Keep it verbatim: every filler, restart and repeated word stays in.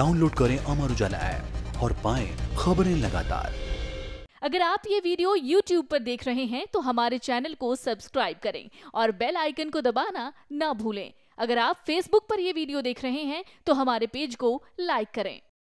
Download करें Amar Ujala app और पाएं खबरें लगातार। अगर आप ये वीडियो यूट्यूब पर देख रहे हैं तो हमारे चैनल को सब्सक्राइब करें और बेल आइकन को दबाना ना भूलें। अगर आप फेसबुक पर ये वीडियो देख रहे हैं तो हमारे पेज को लाइक करें।